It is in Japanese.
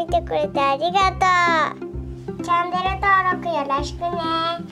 見てくれてありがとう。チャンネル登録よろしくね。